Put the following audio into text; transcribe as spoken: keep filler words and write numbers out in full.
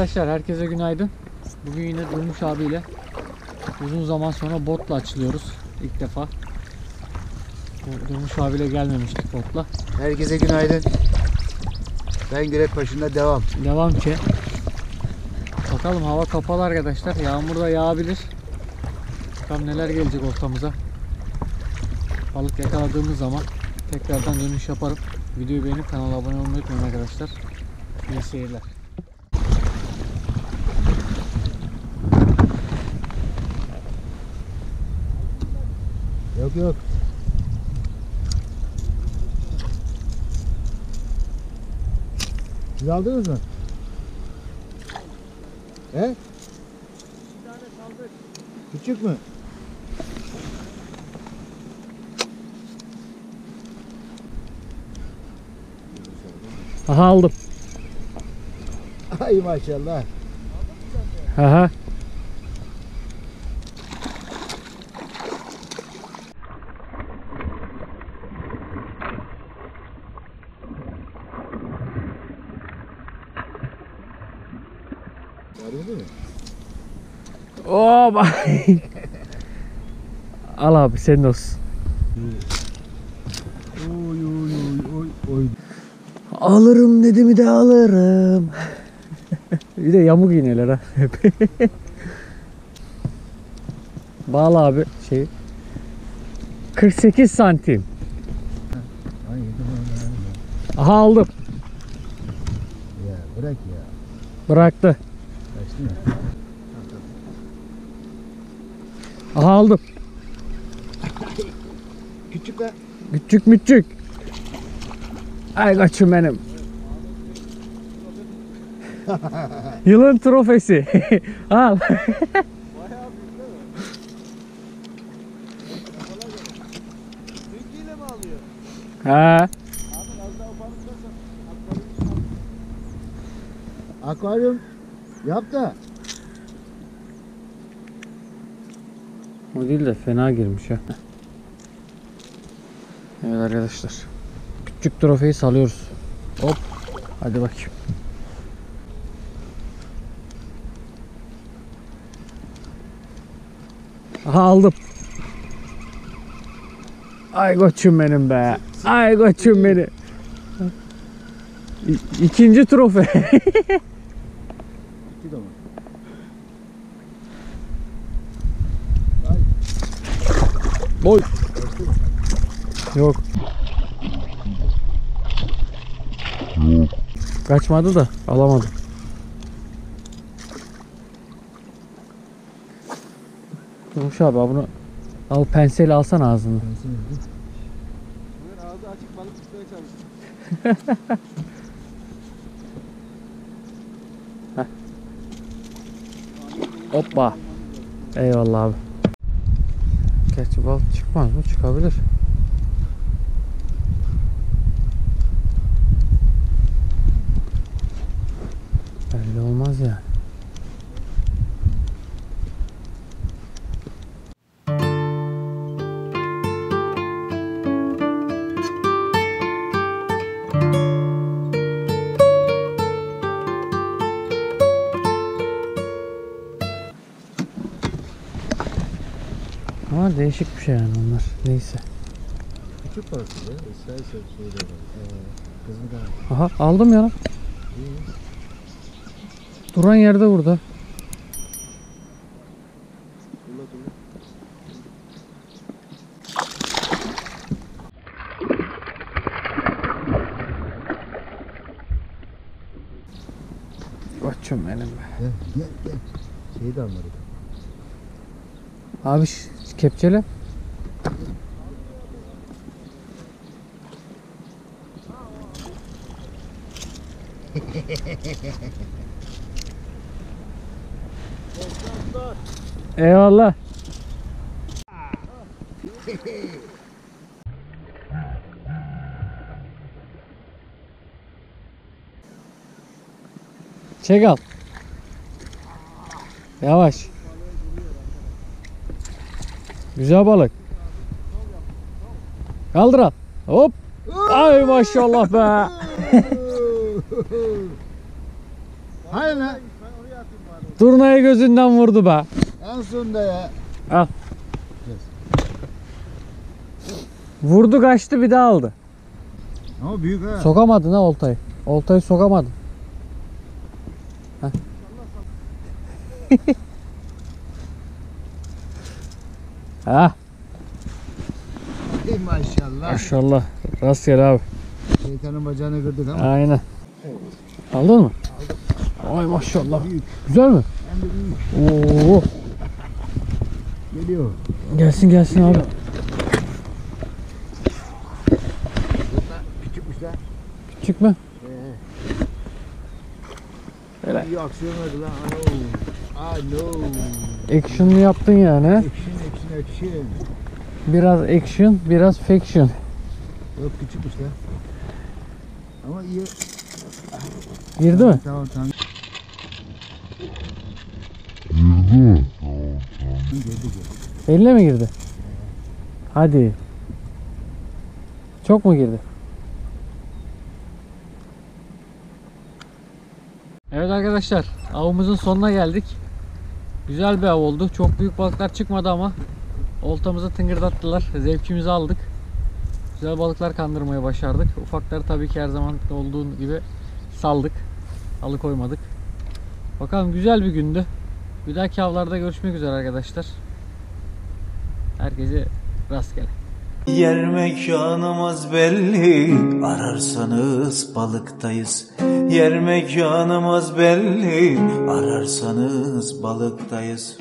Arkadaşlar herkese günaydın. Bugün yine Durmuş abiyle uzun zaman sonra botla açılıyoruz ilk defa. Durmuş abiyle gelmemiştik botla. Herkese günaydın. Ben Gürek Paşı'nda devam. Devam ki. Bakalım hava kapalı arkadaşlar. Yağmur da yağabilir. Bakalım neler gelecek ortamıza. Balık yakaladığımız zaman tekrardan dönüş yaparım. Videoyu beğenip kanala abone olmayı unutmayın arkadaşlar. İyi seyirler. Yok yok. Siz aldınız mı? He? Bir tane saldık. Küçük mü? Aha aldım. Ay maşallah. Aldın mı sen de? Aha. Oo bak. Al abi senin olsun. Oy oy oy oy. Alırım dedi mi de alırım. Bir de yamuk iğneler ha. Bağla abi şeyi. kırk sekiz santim. Aha aldım. Ya bırak ya. Bıraktı. Kaçtı mı? Aha aldım. Küçük lan. Küçük müçük. Ay kaçım benim. Yılın trofesi. Al. Büyükliğiyle mi alıyor? He. Akvaryum yap da. O değil de fena girmiş ya. Evet arkadaşlar. Küçük trofeyi salıyoruz. Hop. Hadi bakayım. Aha aldım. Ay koçum benim be. Ay koçum benim. İ ikinci trofe. İki de mi? Boy. Yok. Kaçmadı da alamadım. Durmuş abi bunu al, penseyle alsan ağzını. Ağzı açık balık tutmaya çalışıyor. Hoppa. Eyvallah abi. Gerçi bal çıkmaz mı? Çıkabilir. Belli olmaz yani. Ama değişik bir şey yani onlar. Neyse. Küçük parçası ya. Aha aldım ya lan. Duran yerde burada. Koçum benim be. Gel gel gel. Şeyi de almadık. Abi kepçeli. Eyvallah. Çek al. Yavaş. Güzel balık. Kaldır al. Hop. Ay maşallah be. Hayır lan. Turnayı gözünden vurdu be. En sonunda ya. Al. Vurdu kaçtı bir daha aldı. Ama büyük ha. Sokamadın ha oltayı. Oltayı sokamadın. Ha. Hey maşallah. Maşallah. Rastgele abi. Şeytanın bacağını kırdık ama. Aynen. Evet. Aldın mı? Aldım. Ay maşallah. Büyük. Güzel mi? Hem de büyük. Oo. Geliyor. Gelsin gelsin geliyor abi. Küçükmüş lan. Küçük mü? Ee. Öyle. İyi aksiyon verdi lan. Alo. Action'ı yaptın yani he? Action. Biraz action, biraz fiction. Yok küçükmüş lan. Ama iyi. Girdi tamam, mi? Tamam tamam. Girdi. Elle mi girdi? Hadi. Çok mu girdi? Evet arkadaşlar, avımızın sonuna geldik. Güzel bir av oldu. Çok büyük balıklar çıkmadı ama oltamızı tıngırdattılar. Zevkimizi aldık. Güzel balıklar kandırmayı başardık. Ufakları tabii ki her zaman olduğu gibi saldık. Alıkoymadık. Bakalım güzel bir gündü. Bir dahaki avlarda görüşmek üzere arkadaşlar. Herkese rastgele. Yer mekanımız belli. Ararsanız balıktayız. Yer mekanımız belli. Ararsanız balıktayız.